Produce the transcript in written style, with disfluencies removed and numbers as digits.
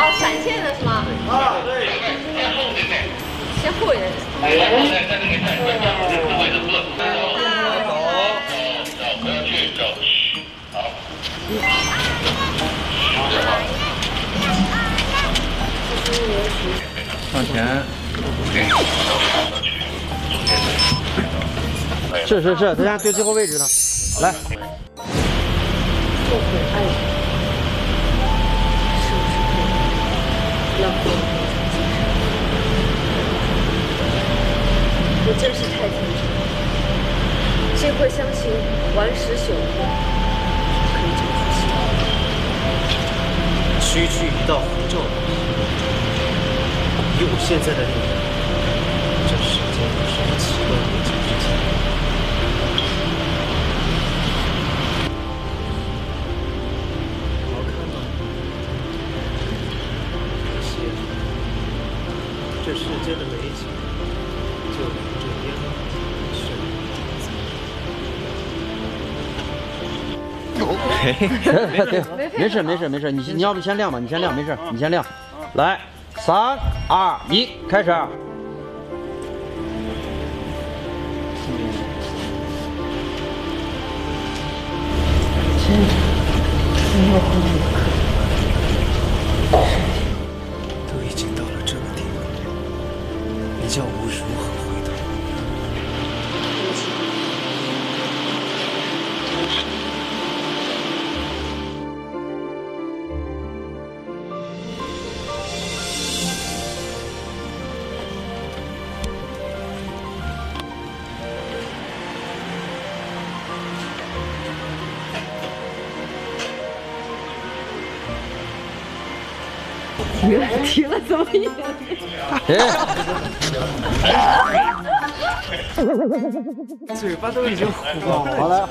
哦，闪现的是吗？啊，对。先后人呢？先后人。走，不要去走，好。向前。是，他现在对最后位置呢，来。 我真是太天真了，这块乡情顽石朽破，可以长出新花。区区一道符咒，以我现在的力量，这世间有什么奇怪无稽之谈？ 这世间的美景，就如这烟火似的。没事，你要不先亮吧，没事，你先亮。来，3、2、1，开始。都已经到了这个。 你叫我如何回头？停了，怎么也？嘴巴都已经糊了，好了。